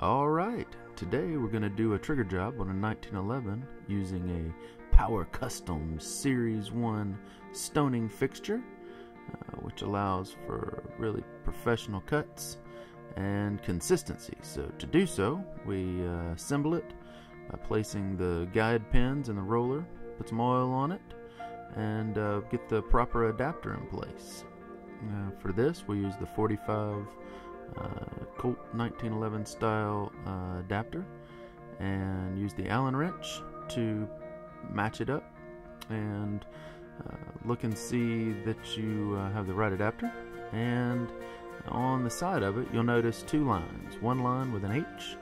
Alright, today we're going to do a trigger job on a 1911 using a Power Custom Series 1 stoning fixture, which allows for really professional cuts and consistency. So to do so, we assemble it by placing the guide pins in the roller, put some oil on it, and get the proper adapter in place. For this, we use the 45 Colt 1911 style adapter and use the Allen wrench to match it up and look and see that you have the right adapter. And on the side of it, you'll notice two lines, one line with an H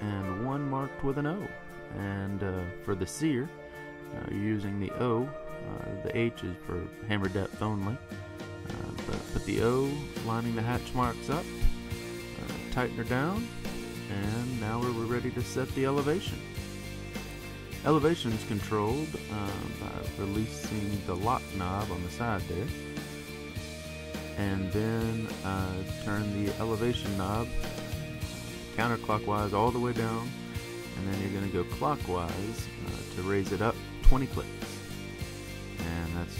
and one marked with an O. And for the sear, using the O, the H is for hammer depth only. Put the O, lining the hatch marks up, tighten her down, and now we're ready to set the elevation. Elevation is controlled by releasing the lock knob on the side there, and then turn the elevation knob counterclockwise all the way down, and then you're going to go clockwise to raise it up 20 clicks. And that's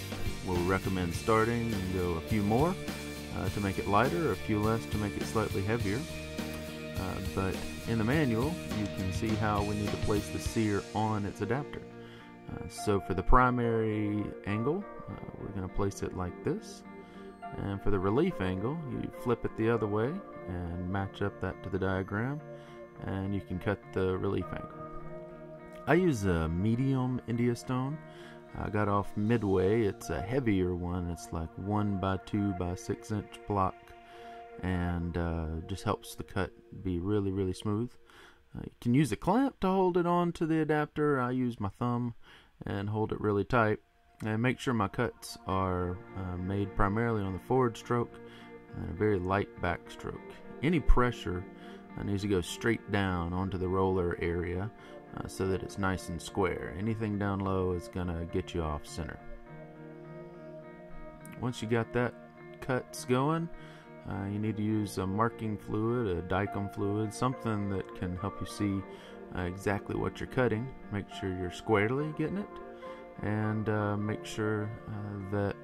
where we recommend starting, and go a few more to make it lighter, a few less to make it slightly heavier. But in the manual, you can see how we need to place the sear on its adapter. So for the primary angle, we're going to place it like this. And for the relief angle, you flip it the other way and match up that to the diagram, and you can cut the relief angle. I use a medium India stone. I got off midway. It's a heavier one. It's like 1 by 2 by 6 inch block, and just helps the cut be really, really smooth. You can use a clamp to hold it onto the adapter. I use my thumb and hold it really tight, and make sure my cuts are made primarily on the forward stroke and a very light back stroke. Any pressure needs to go straight down onto the roller area, so that it's nice and square. Anything down low is gonna get you off center. Once you got that cuts going, you need to use a marking fluid, a Dykem fluid, something that can help you see exactly what you're cutting. Make sure you're squarely getting it, and make sure that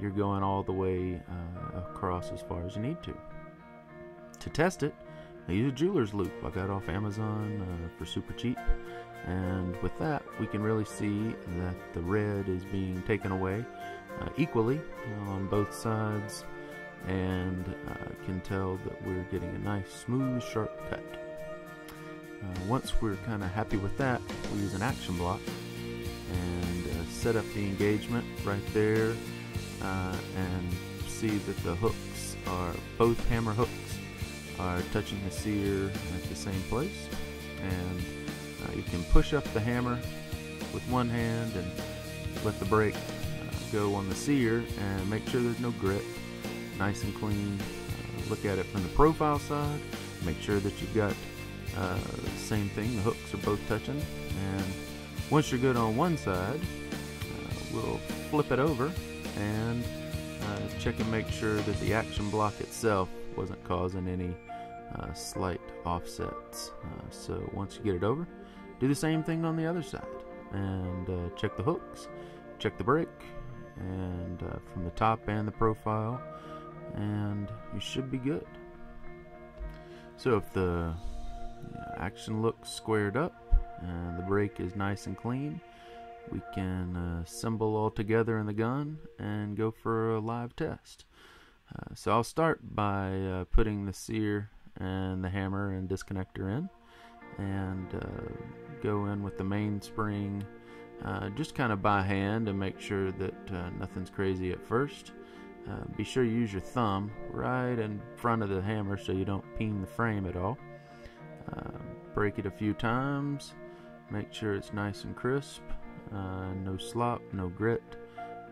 you're going all the way across as far as you need to. To test it, I use a jeweler's loop I got off Amazon for super cheap, and with that we can really see that the red is being taken away equally on both sides, and can tell that we're getting a nice smooth sharp cut. Once we're kind of happy with that, we use an action block and set up the engagement right there, and see that the hooks are both hammer hooks are touching the sear at the same place, and you can push up the hammer with one hand and let the brake go on the sear, and make sure there's no grit, nice and clean. Look at it from the profile side, make sure that you've got the same thing, the hooks are both touching. And once you're good on one side, we'll flip it over and check and make sure that the action block itself wasn't causing any slight offsets. So once you get it over, do the same thing on the other side, and check the hooks, check the brake, and from the top and the profile, and you should be good. So if the action looks squared up and the brake is nice and clean, we can assemble all together in the gun and go for a live test. So I'll start by putting the sear and the hammer and disconnector in, and go in with the mainspring just kind of by hand, and make sure that nothing's crazy at first. Be sure you use your thumb right in front of the hammer so you don't peen the frame at all. Break it a few times, make sure it's nice and crisp, no slop, no grit,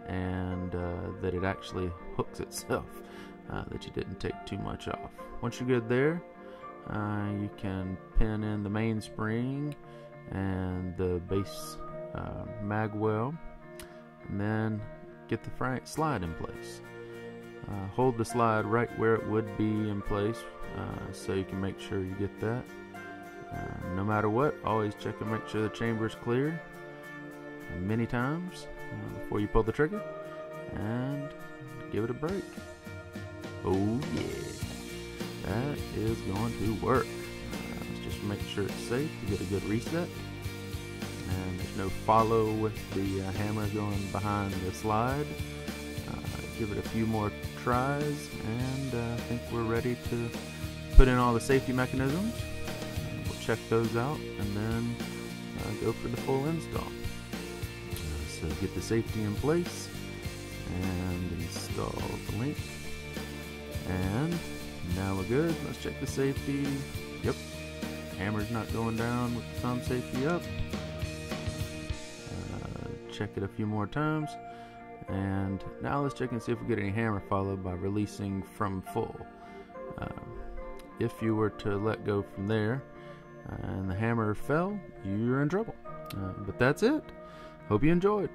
and that it actually hooks itself, that you didn't take too much off. Once you're good there, you can pin in the mainspring and the base magwell, and then get the slide in place. Hold the slide right where it would be in place, so you can make sure you get that. No matter what, always check and make sure the chamber is clear many times before you pull the trigger, and give it a break. Oh yeah, that is going to work. Just make sure it's safe, you get a good reset, and there's no follow with the hammer going behind the slide. Give it a few more tries, and I think we're ready to put in all the safety mechanisms. We'll check those out and then go for the full install. So get the safety in place and install the link, and now we're good. Let's check the safety. Yep, hammer's not going down with the thumb safety up. Check it a few more times. And now let's check and see if we get any hammer follow by releasing from full. If you were to let go from there and the hammer fell, you're in trouble. But that's it. Hope you enjoyed.